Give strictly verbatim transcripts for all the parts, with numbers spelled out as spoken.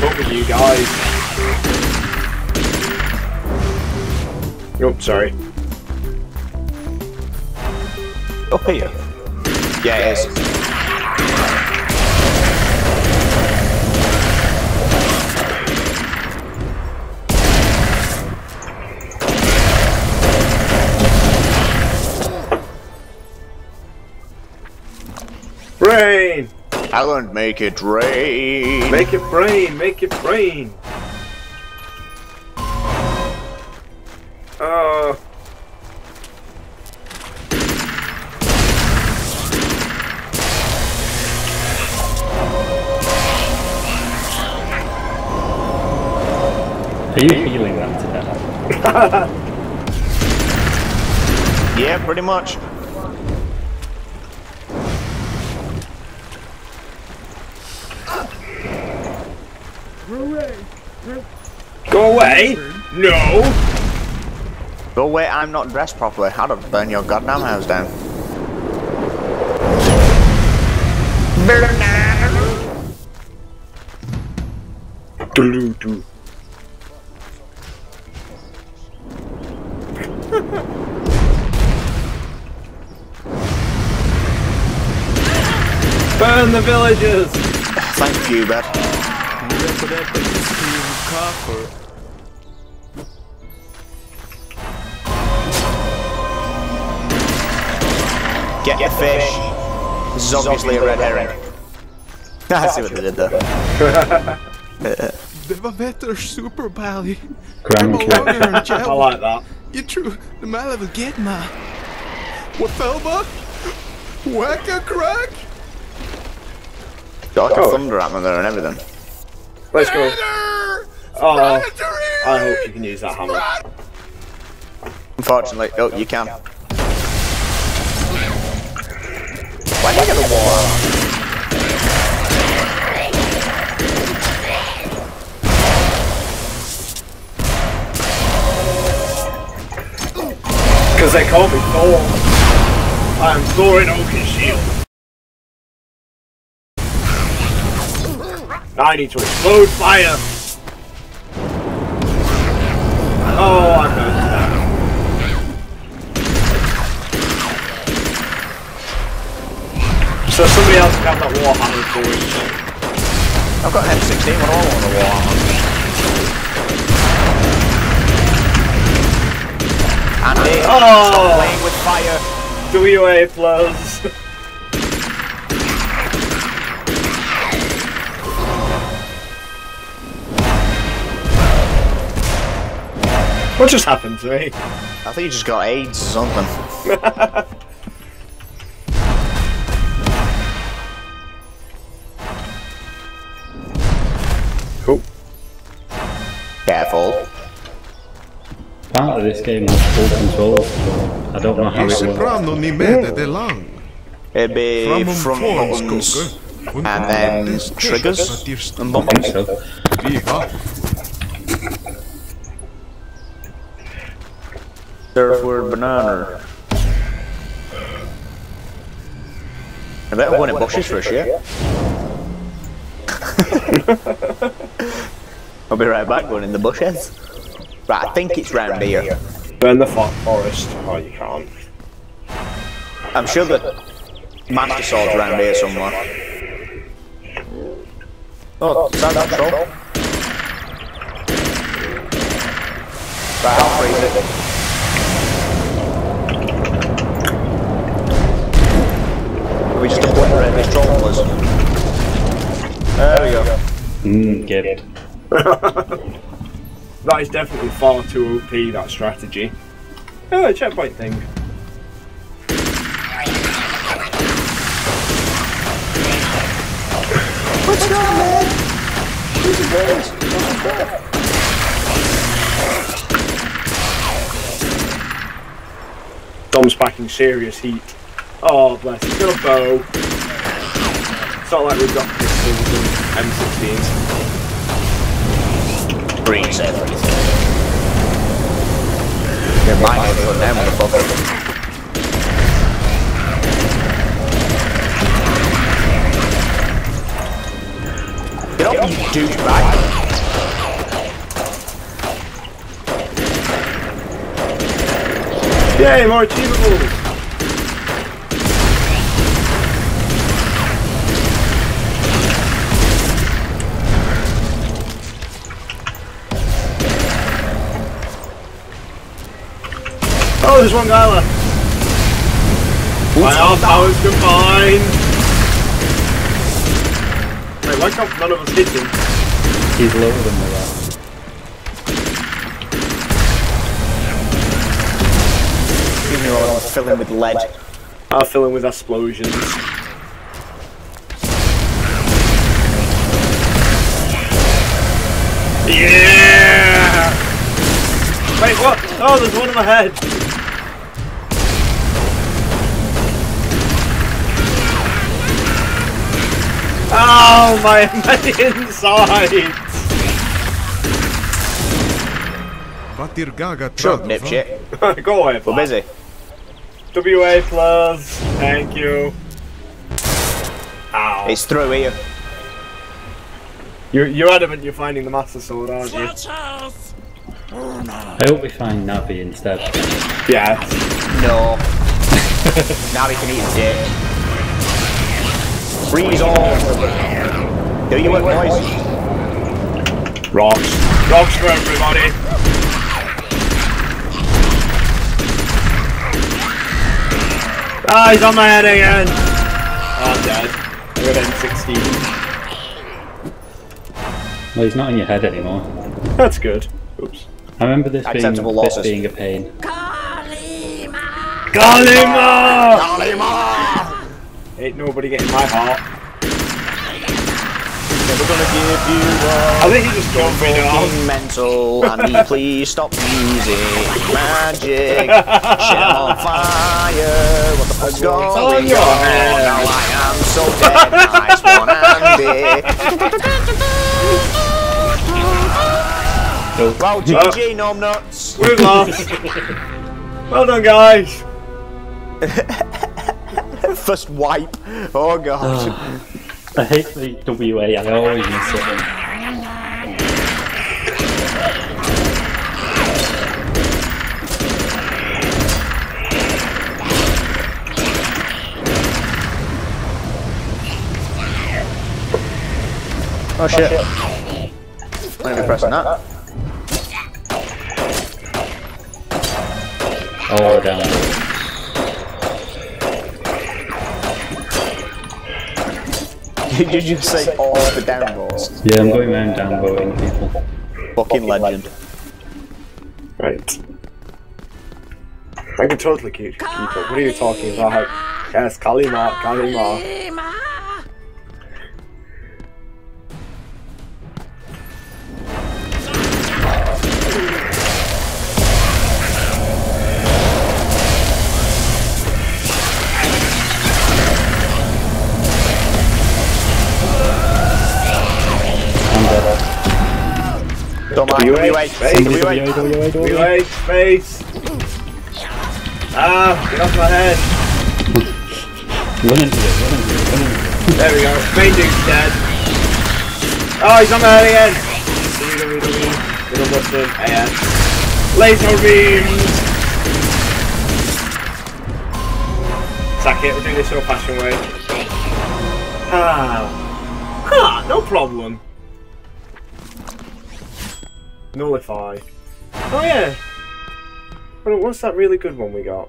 keep up with you guys. Oh, sorry. Up here. Yeah, it is. Rain! Alan, make it rain! Make it rain! Make it rain! Oh. Are you feeling that today? Yeah, pretty much. Go away! No! Go away, I'm not dressed properly. I'll burn your goddamn house down. Burn down! Doo doo. Burn the villagers! Thank you, bud. Get your fish. This is obviously a red herring. I see what they did there. The better super bally. I like that. You true, the man of a get ma. What felba? Whack a crack? Got a thunder hammer there and everything. Let's go. Oh, I hope you can use that hammer. Unfortunately, oh, you can. Why did I get the wall? Because they call me Thor. I am Thor in Oaken Shield. I need to explode fire. Oh, I'm going. So somebody else got that war hammer for me. I've got M sixteen, we're all on the war hammer. Andy, oh, stop playing with fire. W A plus. What just happened to me? I think you just got AIDS or something. Cool. Careful. Part of this game has full control, so I don't know how it works. It'd be front buttons and then triggers and buttons. Surfward banana. I better win at bushes for a shit. I'll be right back going in the bushes. Right, I think it's round here. Burn the forest. Oh, you can't. I'm sure the Master Sword's round here somewhere. Oh, stand up, troll. Right, I'll freeze it. We just obliterate this troll, please. There we go. Mmm, get it. That is definitely far too O P, that strategy. Oh, a checkpoint thing. What's going on? Who's in there? Who's in there? Dom's packing serious heat. Oh, bless his little bow. It's not like we've got pistols and M sixteens. Freeze everything. You're mine for them, motherfucker. You know up, you douchebag! Yay, more achievables! Oh, there's one guy left. Wow, powers combined! Wait, why can't none of us hit him? He's lower than the left. Give me all, I'll fill him with lead. I'll fill him with explosions. Yeah! Wait, what? Oh, there's one in my head! Oh my, my inside! Shut up, dipshit. Go away, we're busy. W A plus, thank you. Ow. It's through here. You're, you're adamant you're finding the Master Sword, aren't you? I hope we find Navi instead. Yeah. No. Navi can eat dick. Freeze all! Do you want noise? Rocks. Rocks for everybody! Ah, oh, he's on my head again! Oh, I'm dead. I got M sixteen. Well, he's not in your head anymore. That's good. Oops. I remember this, being, this being a pain. Kalima! Kalima! Kalima! Ain't nobody getting my heart. Never gonna give you up. I think you just jumped me off. Mental, Andy, please stop using magic. Shit, I'm on fire. What the fuck's going on? Now I am so dead. Nice one, Andy. Well, G G, nom nuts. We've lost. Well done, guys. First wipe. Oh god. Oh, I hate the W A. I always miss it. Oh shit! I'm gonna be pressing that. Oh damn. Did you just say all of the downvotes? Yeah, I'm going around downvoting people. Fucking legend. Right. I can totally keep, keep up. What are you talking about? Yes, Kalima, Kalima. W A space, W A space. Ah, get off my head. Run into it, run into it, run into it. There we go, main dude's dead. Oh, he's on my head again. W W E, little button, A N. Laser beams. Sack it, we'll do this in a fashion way. Ah. Huh, no problem. Nullify. Oh yeah! What's that really good one we got?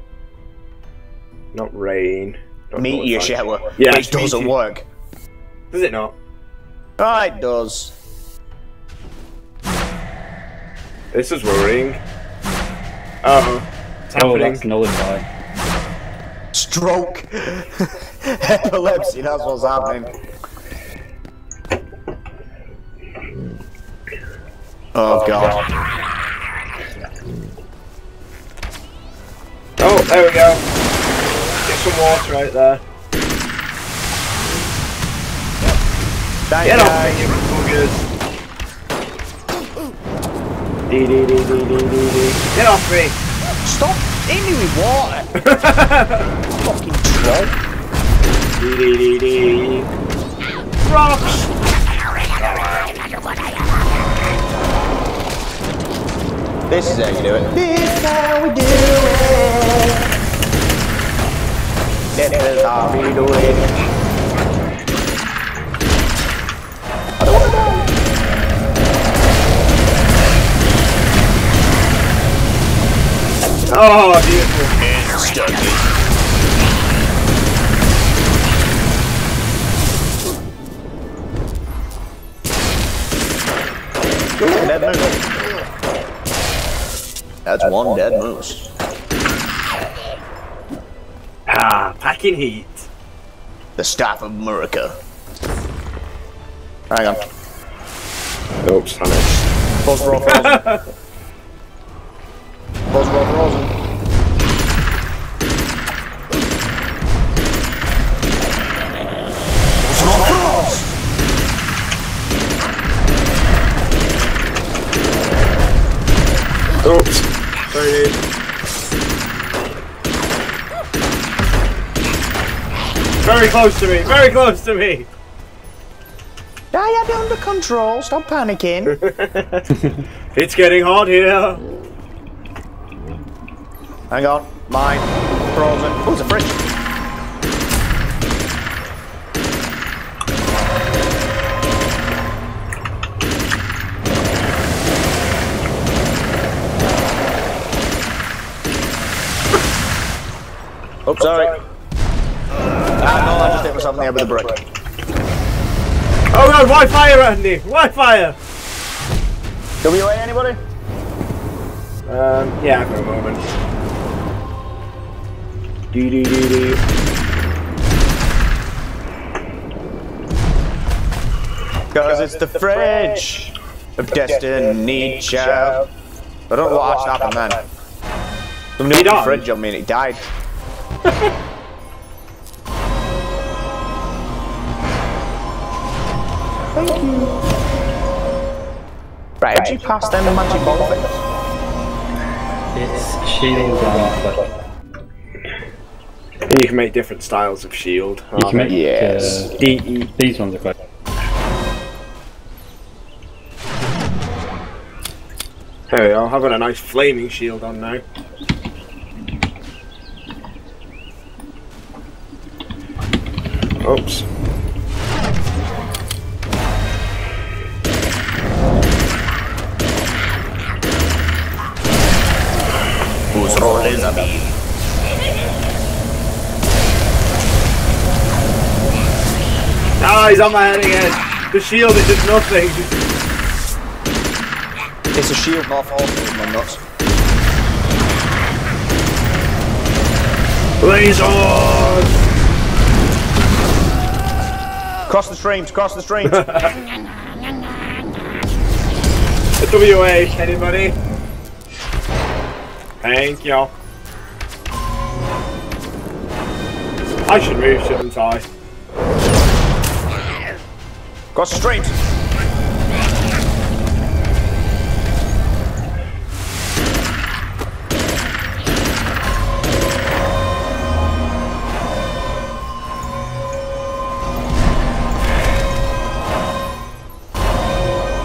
Not rain. Not meteor nullify. Shower. Yeah, which doesn't work. Does it not? Oh, it does. This is worrying. Uh-oh. It's happening. Oh, that's nullify. Stroke! Epilepsy, that's what's happening. Oh, oh god. god. Oh, there we go. Get some water out there. Yep. Get off me, you buggers. Dee dee dee dee dee dee dee. Get off me. Stop hitting me with water. Fucking troll. Dee dee dee dee. Rocks. This is how you do it. This is how we do it. This is how we do it. I don't want to die. Oh, beautiful. And stuck it. Dead moose. That's, That's one, one dead moose. Ah, packing heat. The staff of America. Hang on. Nope, Spanish. Buzz roll frozen. Buzz roll frozen. Buzz roll frozen. Oops. Sorry, dude. Very close to me, very close to me! I have it under control, stop panicking. It's getting hot here. Hang on, mine, frozen. Oh, it's a fridge. Oops, oh, sorry. sorry. Ah, no, I just hit myself in the head with a brick. Oh god, why fire, Andy? Why fire? W A, anybody? Um, yeah, I've got a moment. Dee dee dee dee. Cause it's the fridge of destiny, child. I don't know what happened then. Somebody hit the fridge on me and it died. Thank you. Right, did you pass them the magic ball thing? It's shield and And you can make different styles of shield. You can make, yes. Uh, D E. These ones are quite. There we are, having a nice flaming shield on now. Oops. Whose role is a bee? Ah, he's on my head again. The shield is just nothing. It's a shield, not all of my nuts. Lasers! Cross the streams, cross the streams. W A, anybody? Thank you. I should move, shouldn't I? Cross the street!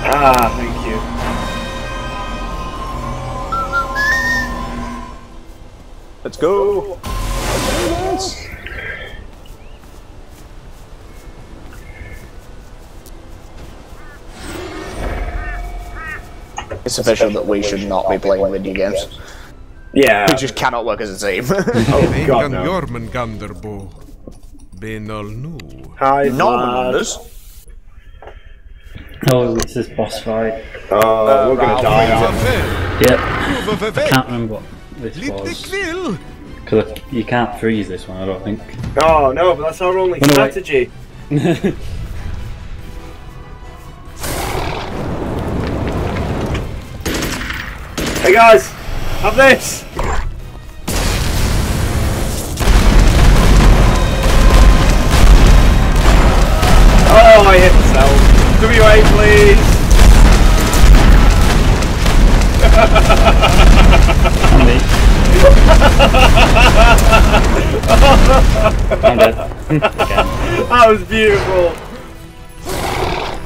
Ah, thank you. Let's go! It's official that we should not be playing video games. Yeah. We just cannot work as a team. Oh god, no. Hi, Normanders. Oh, this is boss fight. Oh, uh, we're gonna die now. Yep. I can't remember what. Because you can't freeze this one, I don't think. Oh no, but that's our only strategy. Hey guys, have this. Oh, I hit myself. W A, please. I'm dead. That was beautiful.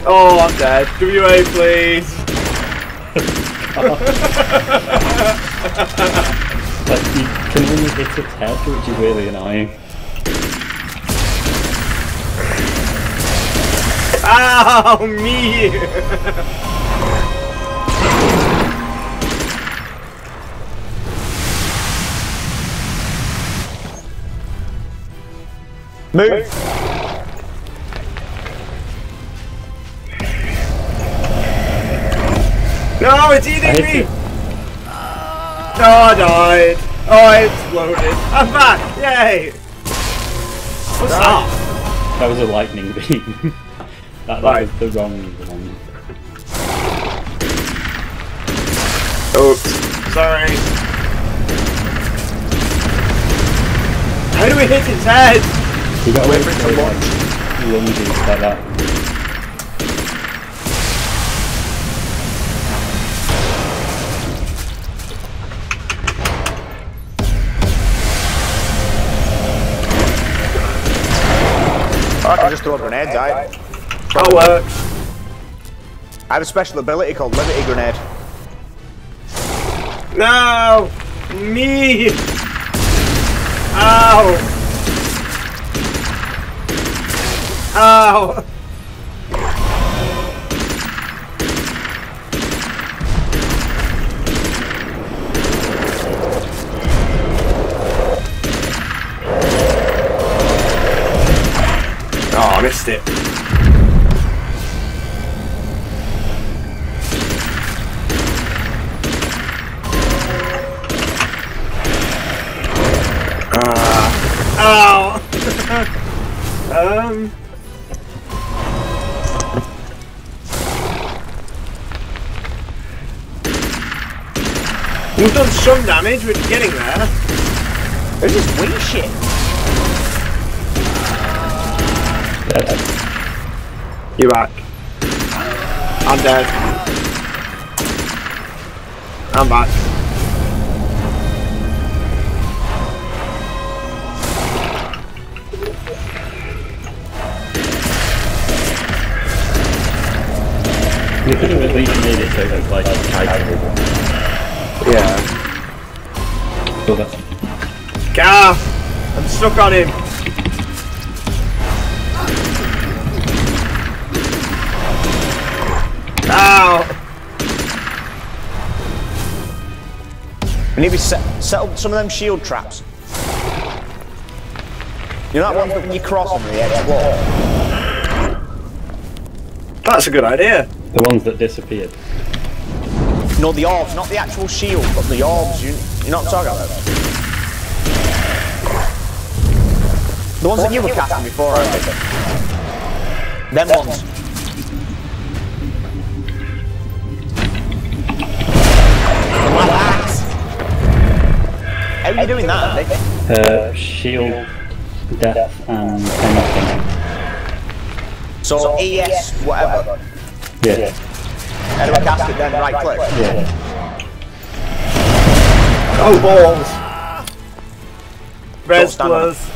Oh, I'm dead. W A, please. Like, you can only hit its head, which is really annoying. Ow, me! Move! No, it's eating me! It. Oh, I died. Oh, I exploded. I'm back! Yay! What's that? That, that was a lightning beam. That, that right. was the wrong one. Oops. Sorry. How do we hit its head? We got away from it to launch. Lunges like that. I can just throw a grenade, right? That'll work. I have a special ability called Liberty Grenade. No! Me! Ow! Ow! Oh, I missed it. Ow! um. We've done some damage, we're getting there. This is weak shit. Dead. You're back. I'm dead. I'm back. You could have at least made it so that, like, I could. Yeah. Kill that. Gah! I'm stuck on him! Ow! We need to set, set up some of them shield traps. You know that one that when you cross them, the edge of the wall? That's a good idea. The ones that disappeared. No, the orbs, not the actual shield, but the orbs. You, you're not talking about that. The ones that you were casting before, I think. Them ones. Relax. How are you doing that, Andy? Uh, shield, death, and anything. So, so E S, whatever. whatever. Yeah. yeah. And we cast it then right click. Yeah. Oh balls! Res plus.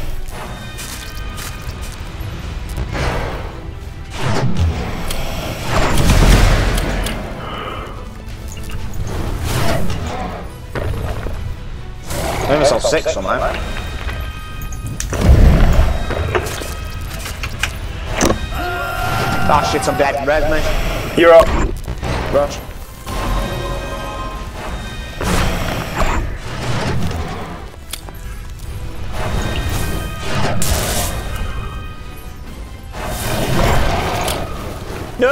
I think I saw six on that. Ah shit, I'm dead. Res me. You're up. Rush. No!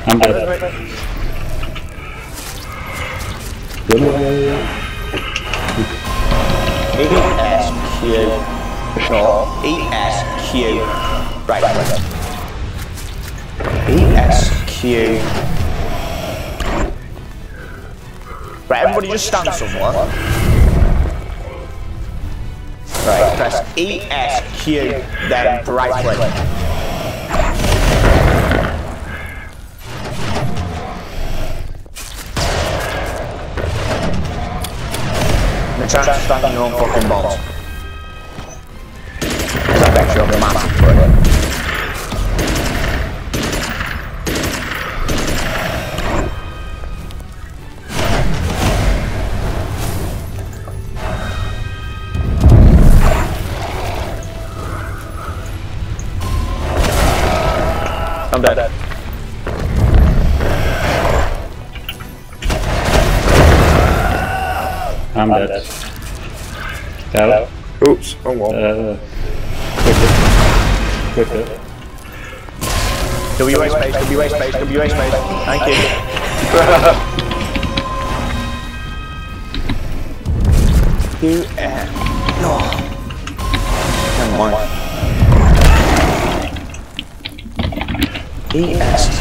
I'm dead. Good one. E S Q. Sure. E S Q. Right, right, right. E S Q. Right, everybody just stand somewhere. Right, press E S Q, then right click. I'm gonna try to stand on your own fucking balls. Because I bet you'll be mad for it. I'm dead. I'm dead. I'm, I'm dead. Hello. Oops, wrong one. Uh, quick it. Quick it. W A space, W A space, W A space. Thank you. You and... Oh. Never mind. He asked.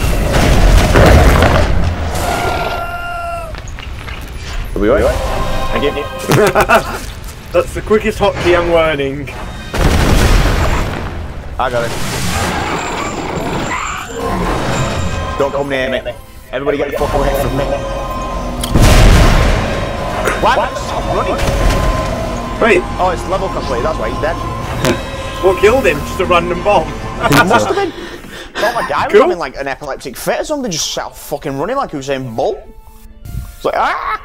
W A? That's the quickest hotkey I'm learning. I got it. Don't come near me. Everybody get the fuck away from me. Why did I stop running? Wait. Oh, it's level complete, that's why he's dead. What killed him? Just a random bomb. Must have been. I thought my guy was having like an epileptic fit or something, just sat fucking running like Usain Bolt. It's like, ah!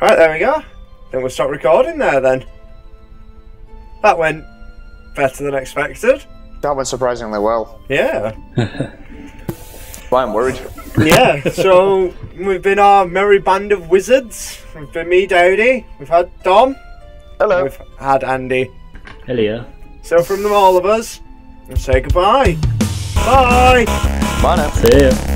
Right, there we go. Then we'll stop recording there then. That went better than expected. That went surprisingly well. Yeah. Why I'm worried. Yeah, so we've been our merry band of wizards. We've been me, Dowdy. We've had Dom. Hello. We've had Andy. Hello. So from them all of us, we'll say goodbye. Bye. Bye now. See ya.